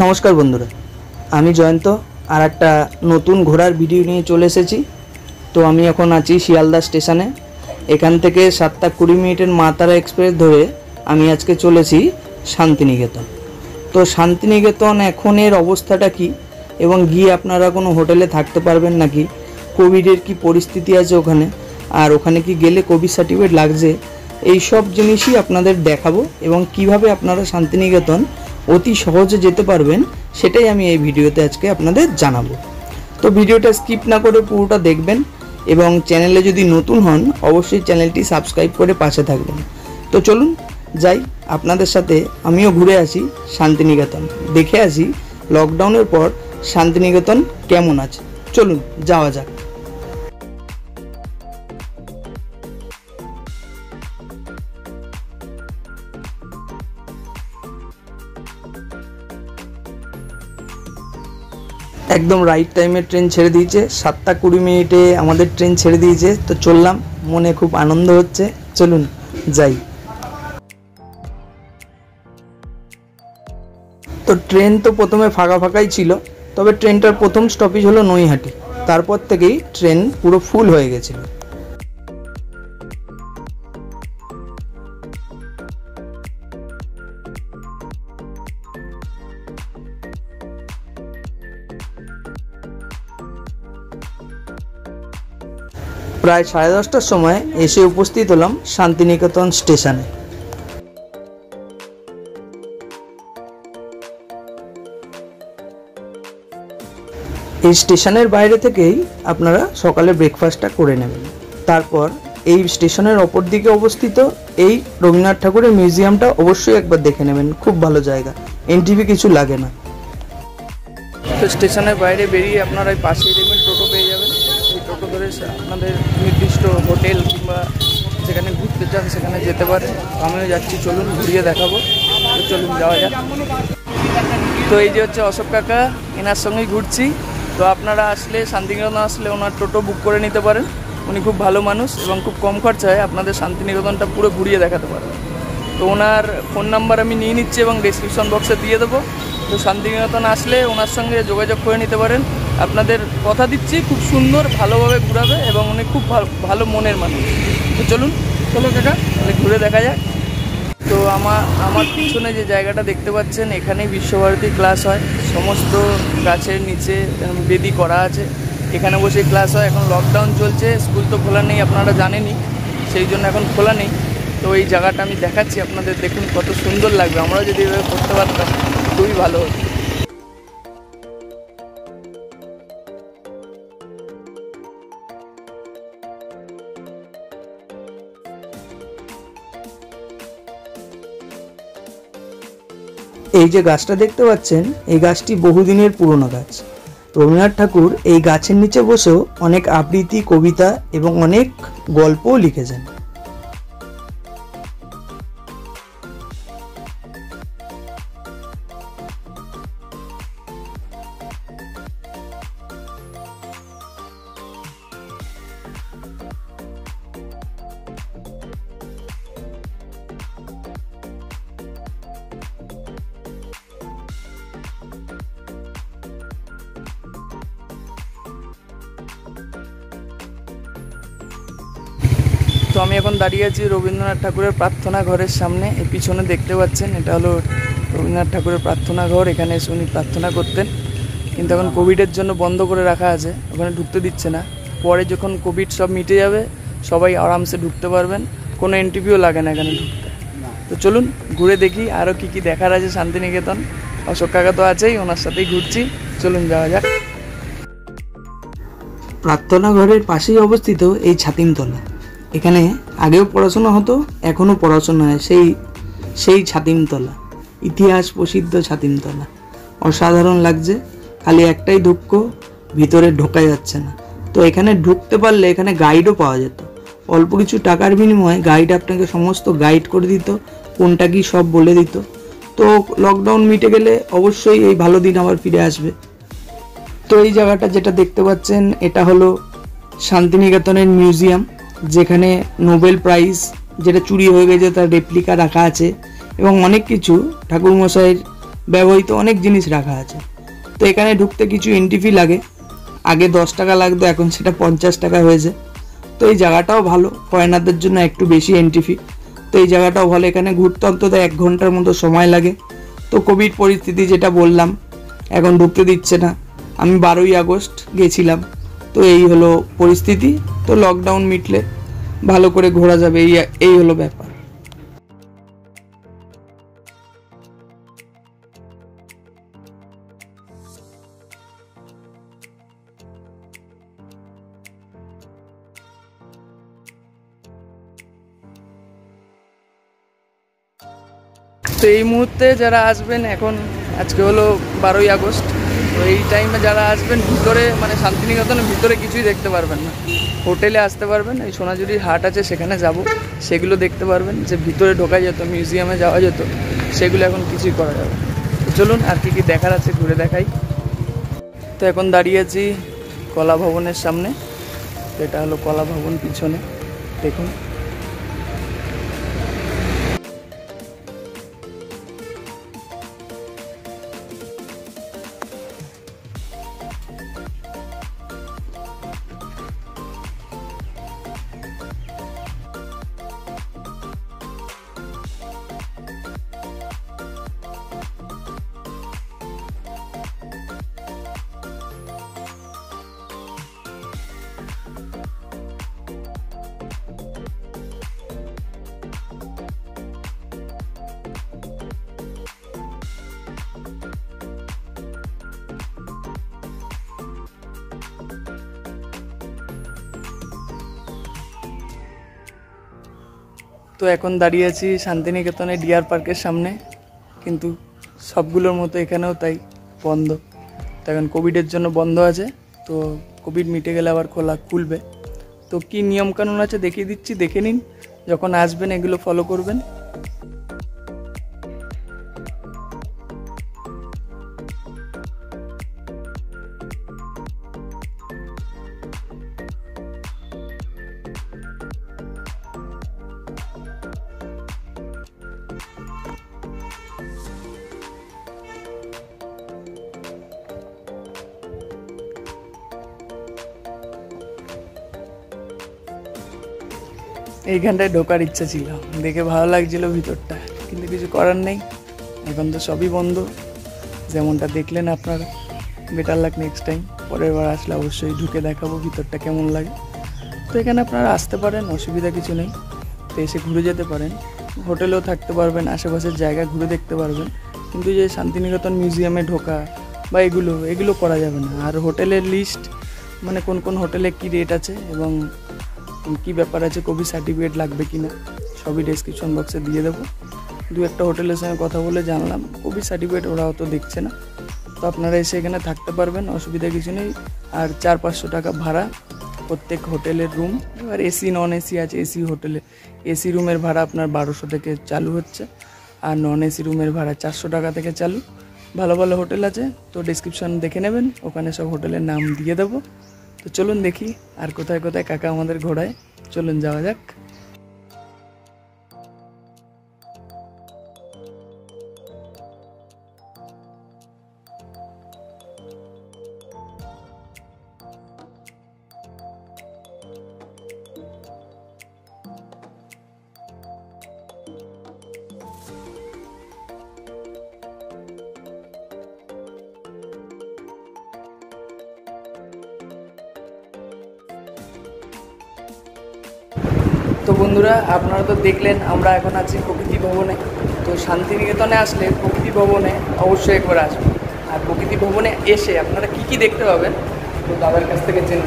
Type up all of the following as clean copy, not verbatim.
नमस्कार बंधुरा आमी जयंत और एक नतून घोरार भिडियो निये चले एसेछि। तो आमी एखन आछि शियालदा स्टेशने। एखान थेके 7:20 मिनिटेर मातारा एक्सप्रेस धरे आमी आजके चलेछि शांतिनिकेतन। तो शांतिनिकेतन एखोनेर अवस्थाटा कि एबं गिये आपनारा कोनो होटेले थाकते पारबेन नाकि, कोविडेर कि परिस्थिति आछे ओखाने आर ओखाने कि गेले कोविड सार्टिफिकेट लागबे, एई सब जिनिसई आपनादेर देखाबो एबं किभाबे आपनारा शांतिनिकेतन अति सहजे जेते पारबेन सेटाई आमी एई भिडियोते आजके आपनादेर जानाबो। तो भिडियोटा स्किप ना करे पुरोटा देखबेन एबं चैनेले यदि नतून हन अवश्यई चैनेलटी सबस्क्राइब करे पाशे थाकबेन। तो चलुन जाई आपनादेर साथे आमिओ घुरे आसि शांतिनिकेतन, देखे आसि लकडाउनेर पर शांतिनिकेतन केमन आछे। चलुन जाओया जाक। एकदम राइट टाइमे ट्रेन छेड़े दिए 7:20 मिनिटे हमारे ट्रेन छेड़े दिए। तो चललाम, मने खूब आनंद होच्छे। चलुन जाई। तो ट्रेन तो प्रथमे फाँका फाँकाई छिलो, तबे ट्रेनटार प्रथम स्टपेज हलो नईहाटी, तारपर थेकेई ट्रेन पुरो फुल होये गेछिलो। प्राय 10:30 समय एसे उपस्थित हलाम शांतिनिकेतन स्टेशने। एई स्टेशनेर बाइरे थेकेई आपनारा सकाले ब्रेकफास्टटा करे नेबेन। तारपर एई स्टेशनेर अपर दिके अवस्थित एई रबीन्द्रनाथ ठाकुरेर मिउजियामटा अवश्यई एकबार देखे नेबेन, खूब भालो जायगा, एंट्री किछु लागे ना। तो स्टेशनेर बाइरे बेरिये आपनारा एई पाशे रेलवे টোটো পেয়ে যাবেন। টোটো ধরে আপনাদের নির্দিষ্ট হোটেল কিংবা যেখানে ঘুরতে চান সেখানে যেতে পারেন। আমিও যাচ্ছি, চলুন ঘুরিয়ে দেখাবো। তো চলুন যাওয়া যাক। তো এই যে হচ্ছে অশোক কাকা, এনার সঙ্গেই ঘুরছি। তো আপনারা আসলে শান্তিনিকেতন আসলে ওনার টোটো বুক করে নিতে পারেন। উনি খুব ভালো মানুষ এবং খুব কম খরচায় আপনাদের শান্তিনিকেতনটা পুরো ঘুরিয়ে দেখাতে পারবেন। তো ওনার ফোন নাম্বার আমি নিয়ে নিচ্ছি এবং ডেসক্রিপশন বক্সে দিয়ে দেবো। তো শান্তিনিকেতন আসলে ওনার সঙ্গে যোগাযোগ করে নিতে পারেন। আপনাদের কথা দিচ্ছি খুব সুন্দর ভালোভাবে ঘুরাবে এবং উনি খুব ভালো মনের মানুষ। তো চলুন কাকা তাহলে ঘুরে দেখা যাক। তো আমার পিছনে যে জায়গাটা দেখতে পাচ্ছেন এখানেই বিশ্বভারতী ক্লাস হয়। সমস্ত গাছের নিচে বেদি করা আছে, এখানে বসে ক্লাস হয়। এখন লকডাউন চলছে, স্কুল তো খোলা নেই, আপনারা জানেনই, সেই জন্য এখন খোলা নেই। তো এই জায়গাটা আমি দেখাচ্ছি আপনাদের, দেখুন কত সুন্দর লাগবে। আমরা যদি এভাবে করতে পারতাম খুবই ভালো হতো। এই যে গাছটা দেখতে পাচ্ছেন এই গাছটি বহুদিনের পুরনো গাছ। রবীন্দ্রনাথ ঠাকুর এই গাছের নিচে বসেও অনেক আবৃত্তি, কবিতা এবং অনেক গল্পও লিখেছেন। তো আমি এখন দাঁড়িয়ে আছি রবীন্দ্রনাথ ঠাকুরের প্রার্থনা ঘরের সামনে। এই পিছনে দেখতে পাচ্ছেন এটা হলো রবীন্দ্রনাথ ঠাকুরের প্রার্থনা ঘর। এখানে উনি প্রার্থনা করতেন, কিন্তু এখন কোভিডের জন্য বন্ধ করে রাখা আছে, ওখানে ঢুকতে দিচ্ছে না। পরে যখন কোভিড সব মিটে যাবে সবাই আরামসে ঢুকতে পারবেন, কোনো এন্ট্রিও লাগে না এখানে ঢুকতে। তো চলুন ঘুরে দেখি আরও কী কী দেখার আছে শান্তিনিকেতন। অশোক কাকা তো আছেই, ওনার সাথেই ঘুরছি, চলুন যাওয়া যাক। প্রার্থনা ঘরের পাশেই অবস্থিত এই ছাতিমতলা। এখানে আগেও পড়াশোনা হতো, এখনও পড়াশোনা হয়। সেই ছাতিমতলা, ইতিহাস প্রসিদ্ধ ছাতিমতলা। অসাধারণ লাগছে, খালি একটাই দুঃখ ভিতরে ঢোকা যাচ্ছে না। তো এখানে ঢুকতে পারলে এখানে গাইডও পাওয়া যেত, অল্প কিছু টাকার বিনিময়ে গাইড আপনাকে সমস্ত গাইড করে দিত, কোনটা কি সব বলে দিত। তো লকডাউন মিটে গেলে অবশ্যই এই ভালো দিন আবার ফিরে আসবে। তো এই জায়গাটা যেটা দেখতে পাচ্ছেন এটা হলো শান্তিনিকেতনের মিউজিয়াম, যেখানে নোবেল প্রাইজ যেটা চুরি হয়ে গেছে তার রেপ্লিকা রাখা আছে এবং অনেক কিছু ঠাকুরমশাইয়ের ব্যবহৃত অনেক জিনিস রাখা আছে। তো এখানে ঢুকতে কিছু এন্ট্রি ফি লাগে, আগে 10 টাকা লাগতো, এখন সেটা 50 টাকা হয়েছে। তো এই জায়গাটাও ভালো, ফরেনারদের জন্য একটু বেশি এন্ট্রি ফি। তো এই জায়গাটাও ভালো, এখানে ঘুরতে অন্তত 1 ঘন্টার মতো সময় লাগে। তো কোভিড পরিস্থিতি যেটা বললাম, এখন ঢুকতে দিচ্ছে না। আমি 12ই আগস্ট গেছিলাম। তো এই হলো পরিস্থিতি। তো লকডাউন মিটলে ভালো করে ঘোরা যাবে, এই হলো ব্যাপার। তো এই মুহূর্তে যারা আসবেন, এখন আজকে হলো 12ই আগস্ট, তো এই টাইমে যারা আসবেন ভিতরে মানে শান্তিনিকেতনের ভিতরে কিছুই দেখতে পারবেন না। হোটেলে আসতে পারবেন, এই সোনাঝুরির হাট আছে সেখানে যাব, সেগুলো দেখতে পারবেন। যে ভিতরে ঢোকা যেত, মিউজিয়ামে যাওয়া যেত, সেগুলো এখন কিছুই করা যাবে। চলুন আর কি কি দেখার আছে ঘুরে দেখাই। তো এখন দাঁড়িয়ে আছি কলা ভবনের সামনে। এটা হলো কলা ভবন, পিছনে দেখুন। তো এখন দাঁড়িয়ে আছি শান্তিনিকেতনে ডিয়ার পার্কের সামনে, কিন্তু সবগুলোর মতো এখানেও তাই বন্ধ। তো এখন কোভিডের জন্য বন্ধ আছে, তো কোভিড মিটে গেলে আবার খুলবে। তো কী নিয়মকানুন আছে দেখিয়ে দিচ্ছি, দেখে নিন। যখন আসবেন এগুলো ফলো করবেন। এইখানটায় ঢোকার ইচ্ছা ছিল, দেখে ভালো লাগছিল ভিতরটা, কিন্তু কিছু করার নেই, এখন তো সবই বন্ধ। যেমনটা দেখলেন আপনারা, বেটার লাক নেক্সট টাইম, পরের বার আসলে অবশ্যই ঢুকে দেখাবো ভিতরটা কেমন লাগে। তো এখানে আপনারা আসতে পারেন, অসুবিধা কিছু নেই। তো এসে ঘুরে যেতে পারেন, হোটেলেও থাকতে পারবেন, আশেপাশের জায়গা ঘুরে দেখতে পারবেন। কিন্তু যে শান্তিনিকেতন মিউজিয়ামে ঢোকা বা এগুলো করা যাবে না। আর হোটেলের লিস্ট মানে কোন কোন হোটেলে কী রেট আছে এবং কী ব্যাপার আছে, কোভিড সার্টিফিকেট লাগবে কি না, সবই ডেসক্রিপশন বক্সে দিয়ে দেবো। 2-1টা হোটেলের সঙ্গে কথা বলে জানলাম কোভিড সার্টিফিকেট ওরা অত দেখছে না। তো আপনারা এসে এখানে থাকতে পারবেন, অসুবিধা কিছু নেই। আর 400-500 টাকা ভাড়া প্রত্যেক হোটেলের রুম। এবার এসি নন এসি আছে, এসি হোটেলে এসি রুমের ভাড়া আপনার 1200 থেকে চালু হচ্ছে, আর নন এসি রুমের ভাড়া 400 টাকা থেকে চালু। ভালো ভালো হোটেল আছে, তো ডেসক্রিপশন দেখে নেবেন, ওখানে সব হোটেলের নাম দিয়ে দেবো। তো চলুন দেখি আর কোথায় কোথায় কাকা আমাদের ঘোরায়, চলুন যাওয়া যাক। তো বন্ধুরা আপনারা তো দেখলেন, আমরা এখন আছি প্রকৃতি ভবনে। তো শান্তিনিকেতনে আসলে প্রকৃতি ভবনে অবশ্যই একবার আসবেন। আর প্রকৃতি ভবনে এসে আপনারা কী কী দেখতে পাবেন, তো দাদার কাছ থেকে জেনে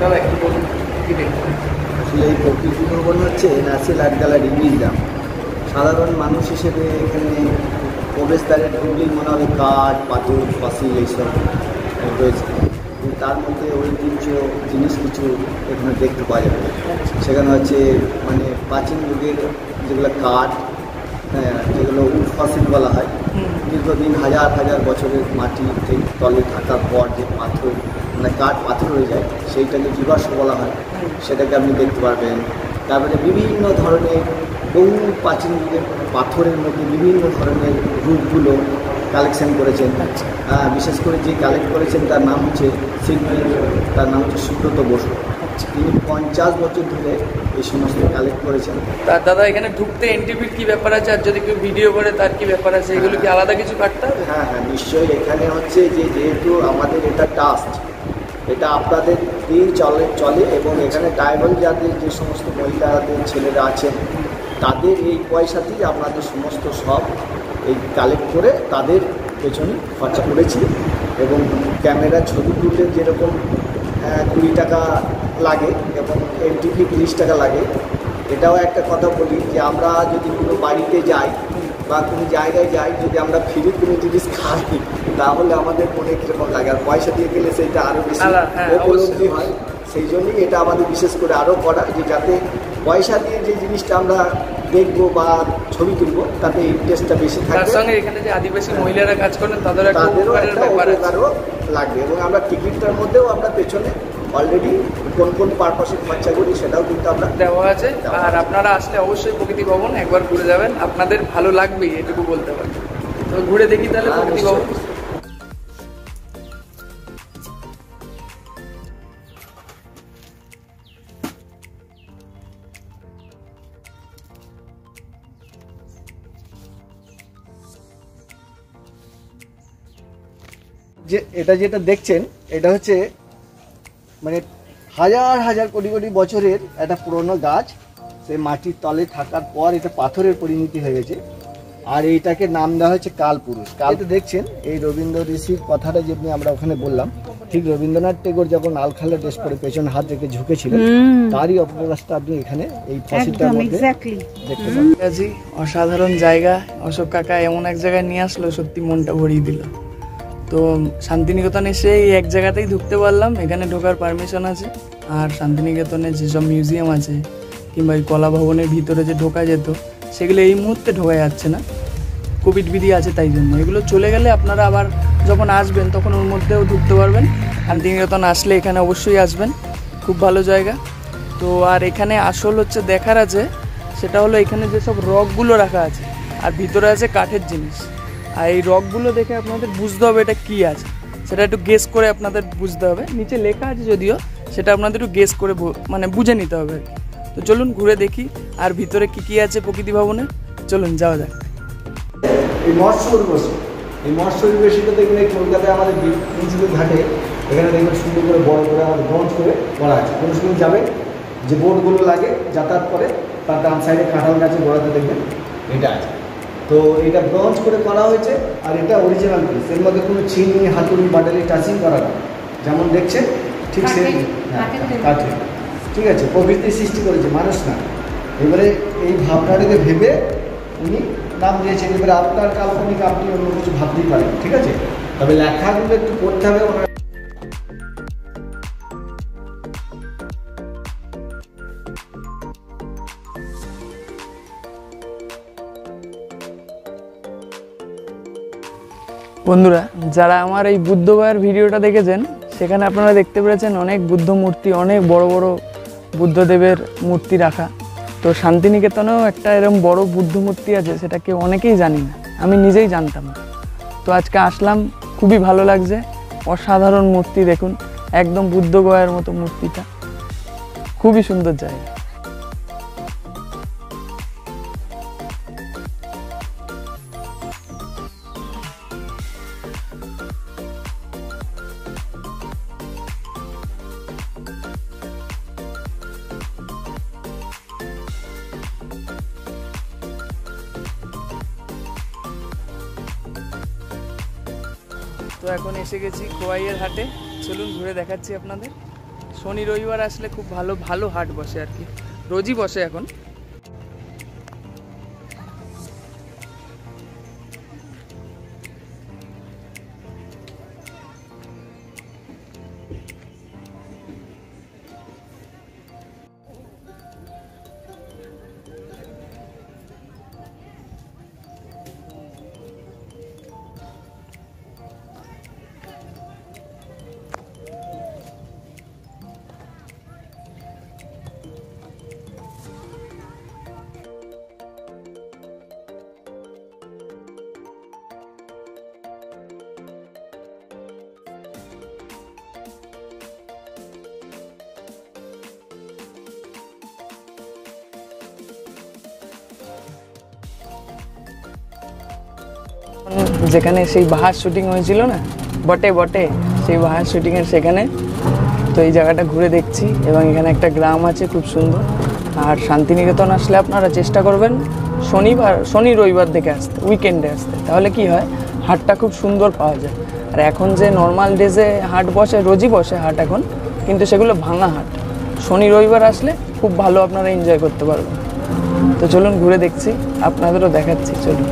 দাদা একটু বলুন কী দেখতে পাবেন। আসলে এই প্রকৃতি ভবন হচ্ছে ন্যাশনাল আর্ট গ্যালারি মিউজিয়াম। সাধারণ মানুষ হিসেবে এখানে প্রবেশদ্বারে ঢুকলেই মনে হবে কাঠ, পাথর, ফসিল এইসব রয়েছে। তার মধ্যে ঐতিহ্য জিনিস কিছু এখানে দেখতে পাওয়া যাবে। সেখানে হচ্ছে মানে প্রাচীন যুগের যেগুলো কাঠ, হ্যাঁ, যেগুলো উট ফসিল বলা হয়, দীর্ঘদিন হাজার হাজার বছরের মাটি তলে থাকার পর যে পাথর মানে কাঠ পাথর হয়ে যায়, সেইটাকে জীবাশ্ম বলা হয়, সেটাকে আপনি দেখতে পারবেন। তারপরে বিভিন্ন ধরনের বহু প্রাচীন যুগের পাথরের মধ্যে বিভিন্ন ধরনের রূপগুলো কালেকশন করেছেন। বিশেষ করে যে কালেক্ট করেছেন তার নাম হচ্ছে সুব্রত বসু। তিনি 50 বছর ধরে এই সমস্ত কালেক্ট করেছেন। তার দাদা এখানে ঢুকতে এন্ট্রিফির কী ব্যাপার আছে, আর যদি কেউ ভিডিও করে তার কী ব্যাপার আছে, এগুলো কি আলাদা কিছু কাটতে হবে? হ্যাঁ হ্যাঁ নিশ্চয়ই। এখানে হচ্ছে যে যেহেতু আমাদের এটা ট্রাস্ট, এটা আপনাদের দিয়েই চলে এবং এখানে ট্রাইবাল যাদের যে সমস্ত মহিলাদের ছেলেরা আছেন তাদের এই পয়সাতেই আপনাদের সমস্ত সব এই কালেক্ট করে তাদের পেছনে খরচা করেছি। এবং ক্যামেরা ছবি তুললে যেরকম 20 টাকা লাগে এবং এমটিভি 30 টাকা লাগে। এটাও একটা কথা বলি যে আমরা যদি কোনো বাড়িতে যাই বা কোনো জায়গায় যাই, যদি আমরা ফ্রি কোনো জিনিস খাই তাহলে আমাদের মনে কীরকম লাগে, আর পয়সা দিয়ে গেলে সেটা আরও বেশি উপলব্ধি হয়। সেই জন্যই এটা আমাদের বিশেষ করে আরও করা, যে যাতে পয়সা দিয়ে যে জিনিসটা আমরা দেখবো বা ছবি তুলবো তাতে ইন্টারেস্টটা বেশি থাকে। তার সঙ্গে এখানে যে আদিবাসী মহিলারা কাজ করেন তাদেরও একটা উপকারও লাগবে। এবং আমরা টিকিটটার মধ্যেও আমরা পেছনে অলরেডি কোন পারপাসে খরচা করি সেটাও কিন্তু আমরা দেওয়া আছে। আর আপনারা আসলে অবশ্যই প্রকৃতি ভবন একবার ঘুরে যাবেন, আপনাদের ভালো লাগবেই এটুকু বলতে পারি। তো ঘুরে দেখি তাহলে প্রকৃতি ভবন। যে এটা যেটা দেখছেন এটা হচ্ছে মানে হাজার হাজার কোটি কোটি বছরের একটা পুরনো গাছ, সে মাটির তলে থাকার পর এটা পাথরের পরিণতি হয়ে গেছে। আর এইটাকে নাম দেওয়া হয়েছে কালপুরুষ। কালটা দেখছেন এই রবীন্দ্র ঋষির কথাটা যেমনি আমরা ওখানে বললাম, ঠিক রবীন্দ্রনাথ টেগোর যখন আলখাল্লা ড্রেস পরে পেছন হাত রেখে ঝুঁকেছিলেন তারই অপপ্রকাশটা আপনি এখানে এই ফসিলটার মধ্যে দেখতে পাচ্ছেন। অসাধারণ জায়গা। অশোক কাকা এমন এক জায়গায় নিয়ে আসলো, সত্যি মনটা ভরিয়ে দিল। তো শান্তিনিকেতন এসে এই এক জায়গাতেই ঢুকতে পারলাম, এখানে ঢোকার পারমিশন আছে। আর শান্তিনিকেতনে যেসব মিউজিয়াম আছে কিংবা এই কলা ভবনের ভিতরে যে ঢোকা যেত সেগুলো এই মুহূর্তে ঢোকা যাচ্ছে না, কোভিড বিধি আছে তাই জন্য। এগুলো চলে গেলে আপনারা আবার যখন আসবেন তখন ওর মধ্যেও ঢুকতে পারবেন। শান্তিনিকেতন আসলে এখানে অবশ্যই আসবেন, খুব ভালো জায়গা। তো আর এখানে আসল হচ্ছে দেখার আছে সেটা হলো এখানে যেসব রকগুলো রাখা আছে আর ভিতরে আছে কাঠের জিনিস। আর এই রকগুলো দেখে আপনাদের বুঝতে হবে এটা কী আছে, সেটা একটু গেস করে আপনাদের বুঝতে হবে। নিচে লেখা আছে যদিও, সেটা আপনাদের একটু গেস করে মানে বুঝে নিতে হবে। তো চলুন ঘুরে দেখি আর ভিতরে কী কী আছে প্রকৃতি ভবনে, চলুন যাওয়া যাক। এই মৎস্য উর্বশী, এই মৎস্য উর্বশীটা দেখবেন কলকাতায় আমাদের কিছুদিন ঘাটে এখানে দেখবেন সুন্দর করে বড় করে আমাদের ব্রঞ্জ করে বলা আছে। কোনো সময় যাবে যে বোটগুলো লাগে যাতায়াত করে তার ডান সাইডে কাঁঠাল গাছে বড়াতে দেখবেন এটা আছে। তো এটা ব্রঞ্জ করে করা হয়েছে আর এটা অরিজিনাল পিস, এর মধ্যে কোনো চিনি হাতুড়ি বাটালি টাচিং করা না, যেমন দেখছেন ঠিক সেরকম কাঠে। ঠিক আছে, প্রকৃতি সৃষ্টি করেছে, মানুষ না। এবারে এই ভাবনাটাকে ভেবে উনি নাম দিয়েছেন। এবারে আপনার কাল্পনিক আপনি অন্য কিছু ভাবতেই পারেন, ঠিক আছে, তবে লেখাগুলো একটু পড়তে হবে। বন্ধুরা যারা আমার এই বুদ্ধ ভাইয়ের ভিডিওটা দেখেছেন সেখানে আপনারা দেখতে পেরেছেন অনেক বুদ্ধ মূর্তি, অনেক বড় বড় বুদ্ধদেবের মূর্তি রাখা। তো শান্তিনিকেতনেও একটা এরকম বড় বুদ্ধ মূর্তি আছে, সেটা কেউ অনেকেই জানি না, আমি নিজেই জানতাম না। তো আজকে আসলাম, খুবই ভালো লাগছে। অসাধারণ মূর্তি দেখুন, একদম বুদ্ধ গয়ার মতো মূর্তিটা, খুবই সুন্দর জায়গা। তো এখন এসে গেছি কোয়াইয়ের হাটে, চলুন ঘুরে দেখাচ্ছি আপনাদের। শনি রবিবার আসলে খুব ভালো ভালো হাট বসে আর কি, রোজই বসে এখন। যেখানে সেই বাহার শুটিং হয়েছিল না বটে বটে সেই বাহার শুটিংয়ের সেখানে তো এই জায়গাটা ঘুরে দেখছি এবং এখানে একটা গ্রাম আছে খুব সুন্দর। আর শান্তিনিকেতন আসলে আপনারা চেষ্টা করবেন শনি রবিবার দেখে আসতে, উইকেন্ডে আসতে, তাহলে কি হয় হাটটা খুব সুন্দর পাওয়া যায়। আর এখন যে নর্মাল ডেজে হাট বসে, রোজই বসে হাট এখন, কিন্তু সেগুলো ভাঙা হাট। শনি রবিবার আসলে খুব ভালো আপনারা এনজয় করতে পারবেন। তো চলুন ঘুরে দেখছি, আপনাদেরও দেখাচ্ছি, চলুন।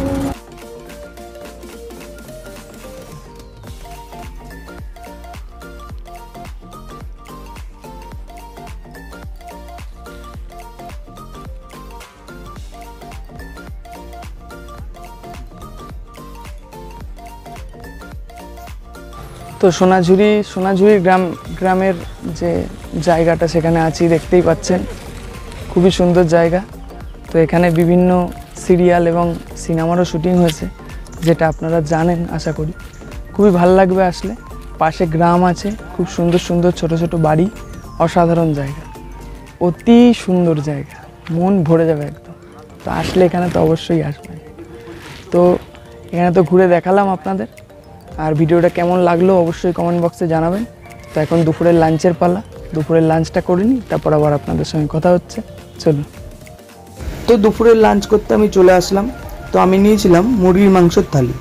তো সোনাঝুরি গ্রামের যে জায়গাটা সেখানে আছি, দেখতেই পাচ্ছেন খুবই সুন্দর জায়গা। তো এখানে বিভিন্ন সিরিয়াল এবং সিনেমারও শুটিং হয়েছে, যেটা আপনারা জানেন আশা করি। খুবই ভালো লাগবে আসলে, পাশে গ্রাম আছে, খুব সুন্দর সুন্দর ছোট ছোট বাড়ি, অসাধারণ জায়গা, অতি সুন্দর জায়গা, মন ভরে যাবে একদম। তো আসলে এখানে তো অবশ্যই আসবেন। তো এখানে তো ঘুরে দেখালাম আপনাদের, আর ভিডিওটা কেমন লাগলো অবশ্যই কমেন্ট বক্সে জানাবেন। তো এখন দুপুরের লাঞ্চের পালা, দুপুরের লাঞ্চটা করে নিই, তারপর আবার আপনাদের সঙ্গে কথা হচ্ছে, চলুন। তো দুপুরের লাঞ্চ করতে আমি চলে আসলাম। তো আমি নিয়েছিলাম মুরগির মাংসের থালি,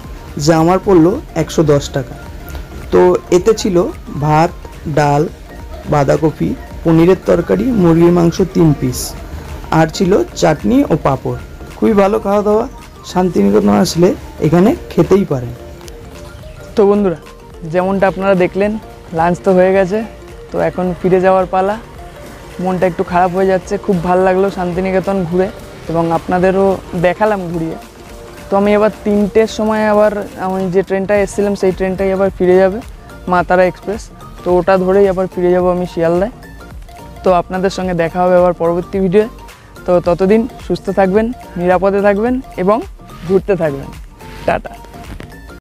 যা আমার পড়লো 110 টাকা। তো এতে ছিল ভাত, ডাল, বাঁধাকপি, পনিরের তরকারি, মুরগির মাংস 3 পিস, আর ছিল চাটনি ও পাঁপড়। খুবই ভালো খাওয়া দাওয়া, শান্তিনিকেতন আসলে এখানে খেতেই পারেন। তো বন্ধুরা, যেমনটা আপনারা দেখলেন লাঞ্চ তো হয়ে গেছে, তো এখন ফিরে যাওয়ার পালা। মনটা একটু খারাপ হয়ে যাচ্ছে, খুব ভালো লাগলো শান্তিনিকেতন ঘুরে এবং আপনাদেরও দেখালাম ঘুরিয়ে। তো আমি আবার 3টের সময় আবার আমি যে ট্রেনটায় এসেছিলাম সেই ট্রেনটাই আবার ফিরে যাবে, মা তারা এক্সপ্রেস। তো ওটা ধরেই আবার ফিরে যাব আমি শিয়ালদায়। তো আপনাদের সঙ্গে দেখা হবে আবার পরবর্তী ভিডিওয়ে। তো ততদিন সুস্থ থাকবেন, নিরাপদে থাকবেন এবং ঘুরতে থাকবেন। টাটা।